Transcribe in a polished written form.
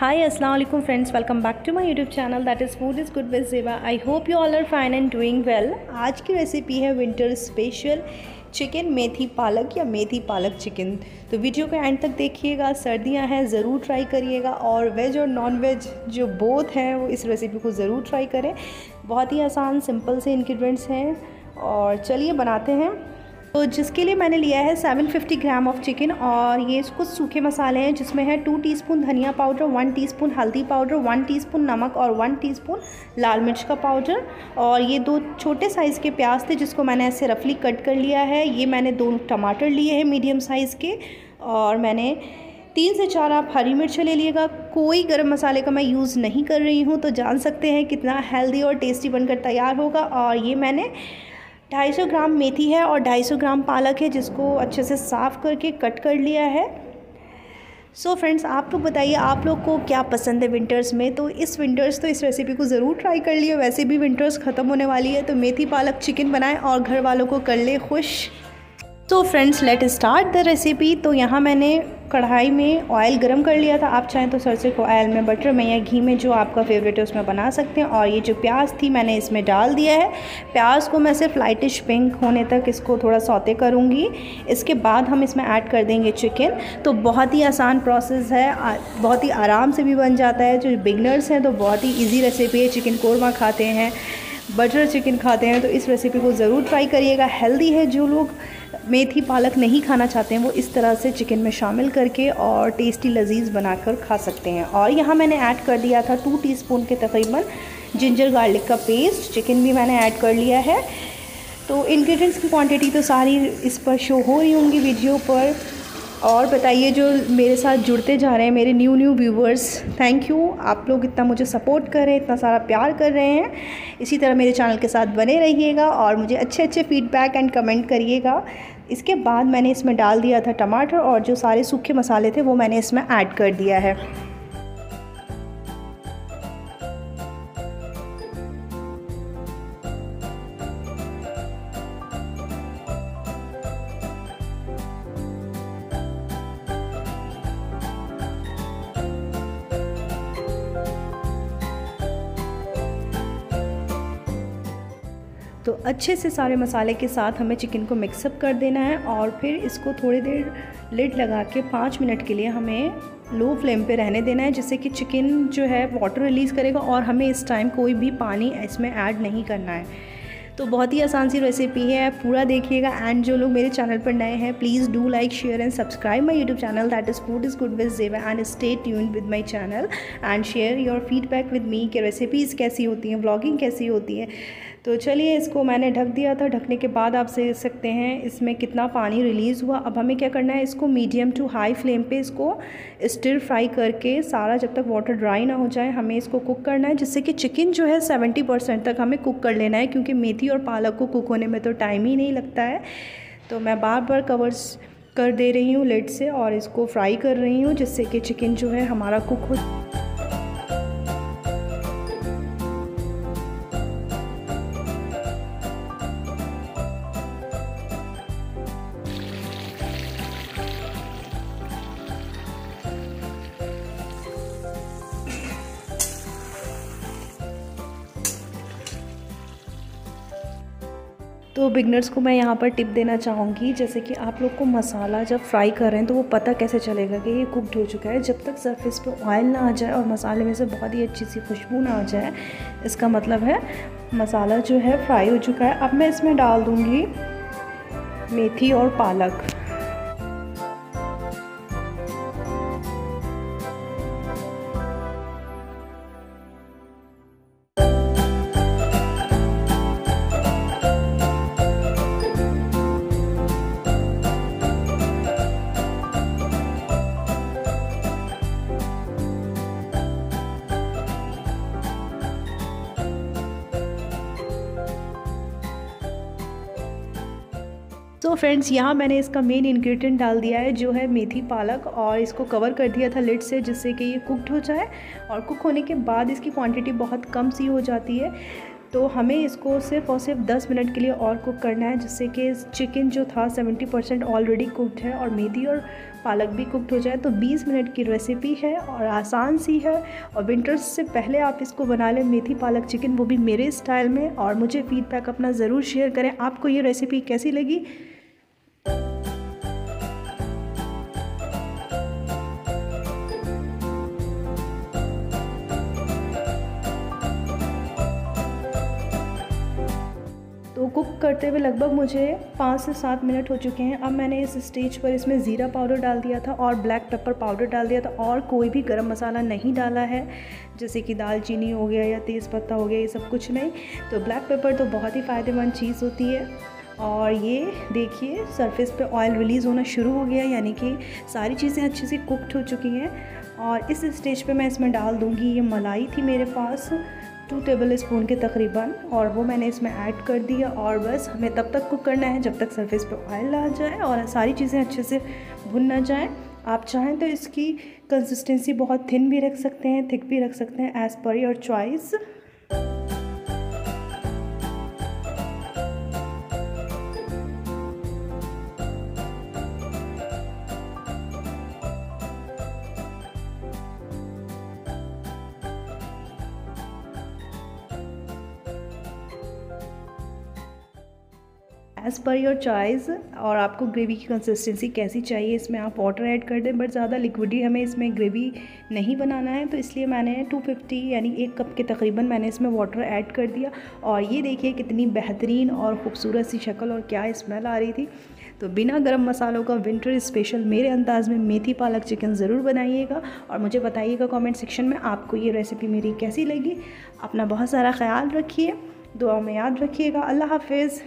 Hi, Assalamualaikum friends, welcome back to my YouTube channel that is Food is Good with Zeba. I hope you all are fine and doing well. आज की recipe है winter special chicken मेथी पालक या मेथी पालक chicken. तो video के and तक देखिएगा, सर्दियां हैं ज़रूर ट्राई करिएगा और वेज और नॉन वेज जो बोथ हैं वो इस रेसिपी को ज़रूर ट्राई करें. बहुत ही आसान सिंपल से इन्ग्रीडियंट्स हैं और चलिए बनाते हैं. तो जिसके लिए मैंने लिया है 750 ग्राम ऑफ चिकन और ये कुछ सूखे मसाले हैं जिसमें है 2 टीस्पून धनिया पाउडर, 1 टीस्पून हल्दी पाउडर, 1 टीस्पून नमक और 1 टीस्पून लाल मिर्च का पाउडर. और ये दो छोटे साइज़ के प्याज थे जिसको मैंने ऐसे रफली कट कर लिया है. ये मैंने 2 टमाटर लिए हैं मीडियम साइज़ के और मैंने 3 से 4 आप हरी मिर्च ले लीजिएगा. कोई गरम मसाले का मैं यूज़ नहीं कर रही हूँ, तो जान सकते हैं कितना हेल्दी और टेस्टी बनकर तैयार होगा. और ये मैंने 250 ग्राम मेथी है और 250 ग्राम पालक है जिसको अच्छे से साफ़ करके कट कर लिया है. सो फ्रेंड्स, आप लोग बताइए आप लोग को क्या पसंद है विंटर्स में. तो इस रेसिपी को ज़रूर ट्राई कर लियो. वैसे भी विंटर्स ख़त्म होने वाली है, तो मेथी पालक चिकन बनाएं और घर वालों को कर ले खुश. तो friends, let start the recipe. तो यहाँ मैंने कढ़ाई में ऑयल गरम कर लिया था. आप चाहें तो सरसों के ऑयल में, बटर में या घी में, जो आपका फेवरेट है उसमें बना सकते हैं. और ये जो प्याज थी मैंने इसमें डाल दिया है. प्याज को मैं सिर्फ लाइटिश पिंक होने तक इसको थोड़ा सौते करूँगी. इसके बाद हम इसमें ऐड कर देंगे चिकन. तो बहुत ही आसान प्रोसेस है, बहुत ही आराम से भी बन जाता है. जो बिगनर्स हैं तो बहुत ही ईजी रेसिपी है. चिकन कोरमा खाते हैं, बटर चिकन खाते हैं, तो इस रेसिपी को ज़रूर ट्राई करिएगा. हेल्दी है. जो लोग मेथी पालक नहीं खाना चाहते हैं वो इस तरह से चिकन में शामिल करके और टेस्टी लजीज़ बनाकर खा सकते हैं. और यहाँ मैंने ऐड कर दिया था 2 टीस्पून के तकरीबन जिंजर गार्लिक का पेस्ट. चिकन भी मैंने ऐड कर लिया है. तो इंग्रेडिएंट्स की क्वांटिटी तो सारी इस पर शो हो रही होंगी वीडियो पर. और बताइए जो मेरे साथ जुड़ते जा रहे हैं मेरे न्यू व्यूवर्स, थैंक यू. आप लोग इतना मुझे सपोर्ट कर रहे हैं, इतना सारा प्यार कर रहे हैं. इसी तरह मेरे चैनल के साथ बने रहिएगा और मुझे अच्छे अच्छे फीडबैक एंड कमेंट करिएगा. इसके बाद मैंने इसमें डाल दिया था टमाटर और जो सारे सूखे मसाले थे वो मैंने इसमें ऐड कर दिया है. तो अच्छे से सारे मसाले के साथ हमें चिकन को मिक्सअप कर देना है और फिर इसको थोड़ी देर लिड लगा के 5 मिनट के लिए हमें लो फ्लेम पे रहने देना है, जिससे कि चिकन जो है वाटर रिलीज़ करेगा. और हमें इस टाइम कोई भी पानी इसमें ऐड नहीं करना है. तो बहुत ही आसान सी रेसिपी है, पूरा देखिएगा. एंड जो लोग मेरे चैनल पर नए हैं please do like share and subscribe my YouTube channel that is food is good with Zeba. And stay tuned with my channel and share your feedback with me कि रेसिपीज़ कैसी होती हैं, ब्लॉगिंग कैसी होती है. तो चलिए, इसको मैंने ढक दिया था. ढकने के बाद आप देख सकते हैं इसमें कितना पानी रिलीज़ हुआ. अब हमें क्या करना है, इसको मीडियम टू हाई फ्लेम पे इसको स्टिर फ्राई करके सारा जब तक वाटर ड्राई ना हो जाए हमें इसको कुक करना है, जिससे कि चिकन जो है 70% तक हमें कुक कर लेना है, क्योंकि मेथी और पालक को कुक होने में तो टाइम ही नहीं लगता है. तो मैं बार बार कवर्स कर दे रही हूँ लिड से और इसको फ्राई कर रही हूँ, जिससे कि चिकन जो है हमारा कुक हो. तो बिगनर्स को मैं यहाँ पर टिप देना चाहूँगी, जैसे कि आप लोग को मसाला जब फ्राई कर रहे हैं तो वो पता कैसे चलेगा कि ये कुक्ड हो चुका है, जब तक सरफेस पे ऑयल ना आ जाए और मसाले में से बहुत ही अच्छी सी खुशबू ना आ जाए, इसका मतलब है मसाला जो है फ्राई हो चुका है. अब मैं इसमें डाल दूँगी मेथी और पालक. तो फ्रेंड्स, यहाँ मैंने इसका मेन इंग्रेडिएंट डाल दिया है जो है मेथी पालक और इसको कवर कर दिया था लिड से, जिससे कि ये कुक्ड हो जाए. और कुक होने के बाद इसकी क्वांटिटी बहुत कम सी हो जाती है. तो हमें इसको सिर्फ और सिर्फ 10 मिनट के लिए और कुक करना है, जिससे कि चिकन जो था 70% ऑलरेडी कुक्ड है और मेथी और पालक भी कुक्ड हो जाए। तो 20 मिनट की रेसिपी है और आसान सी है, और विंटर्स से पहले आप इसको बना लें, मेथी पालक चिकन, वो भी मेरे स्टाइल में। और मुझे फीडबैक अपना ज़रूर शेयर करें, आपको ये रेसिपी कैसी लगी। तो कुक करते हुए लगभग मुझे 5 से 7 मिनट हो चुके हैं। अब मैंने इस स्टेज पर इसमें ज़ीरा पाउडर डाल दिया था और ब्लैक पेपर पाउडर डाल दिया था, और कोई भी गरम मसाला नहीं डाला है, जैसे कि दालचीनी हो गया या तेज़पत्ता हो गया, ये सब कुछ नहीं। तो ब्लैक पेपर तो बहुत ही फ़ायदेमंद चीज़ होती है। और ये देखिए सरफेस पे ऑयल रिलीज़ होना शुरू हो गया, यानी कि सारी चीज़ें अच्छे से कुक्ड हो चुकी हैं। और इस स्टेज पे मैं इसमें डाल दूँगी, ये मलाई थी मेरे पास 2 टेबल स्पून के तकरीबन, और वो मैंने इसमें ऐड कर दिया। और बस हमें तब तक कुक करना है जब तक सरफेस पे ऑयल आ जाए और सारी चीज़ें अच्छे से भुन ना जाएँ। आप चाहें तो इसकी कंसिस्टेंसी बहुत थिन भी रख सकते हैं, थिक भी रख सकते हैं, as per your choice. As per your choice. और आपको ग्रेवी की कंसिस्टेंसी कैसी चाहिए, इसमें आप वाटर ऐड कर दें, बट ज़्यादा लिक्विडी हमें इसमें ग्रेवी नहीं बनाना है, तो इसलिए मैंने 250 यानी 1 कप के तकरीबन मैंने इसमें वाटर ऐड कर दिया। और ये देखिए कितनी बेहतरीन और ख़ूबसूरत सी शक्ल और क्या स्मेल आ रही थी। तो बिना गरम मसालों का विंटर स्पेशल मेरे अंदाज़ में मेथी पालक चिकन ज़रूर बनाइएगा, और मुझे बताइएगा कॉमेंट सेक्शन में आपको ये रेसिपी मेरी कैसी लगी। अपना बहुत सारा ख्याल रखिए, दुआ में याद रखिएगा। अल्लाह हाफिज़।